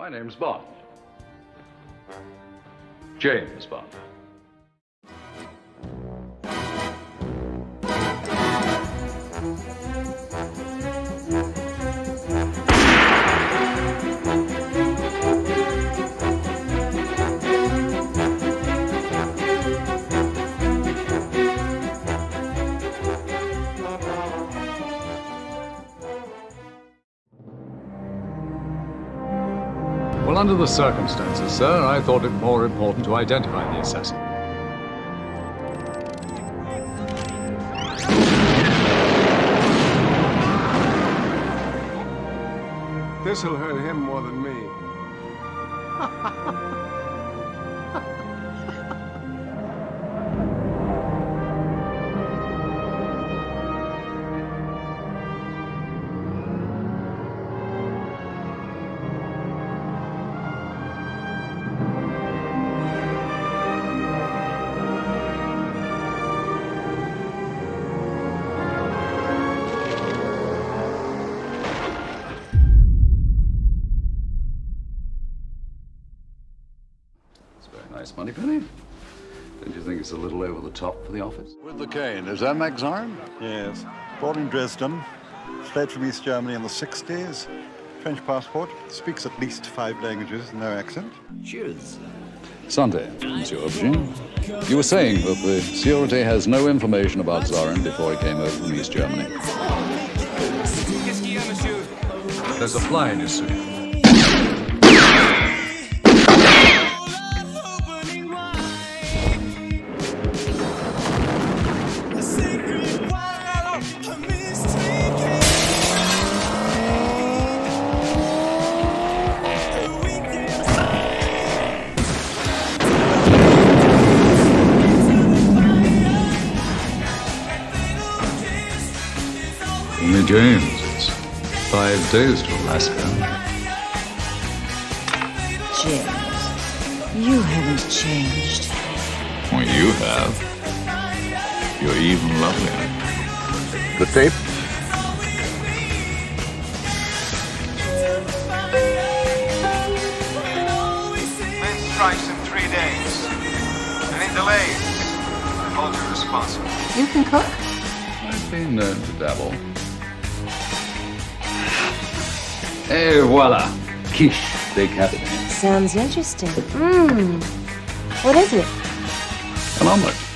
My name's Bond. James Bond. Well, under the circumstances, sir, I thought it more important to identify the assassin. This'll hurt him more than me. Nice money, Penny. Don't you think it's a little over the top for the office? With the cane, is that Max Zarin? Yes. Born in Dresden, fled from East Germany in the 60s, French passport, speaks at least 5 languages, no accent. Cheers. Santé, Monsieur Aubergine. You were saying that the Sûreté has no information about Zarin before he came over from East Germany. There's a fly in his suit. Only James, it's 5 days to Alaska. James, you haven't changed. Well, you have. You're even lovelier. The tape? Plane strikes in 3 days. Any delays? Hold you responsible. You can cook? I've been known to dabble. Et voila, quiche des cabinets. Sounds interesting. What is it? An omelette.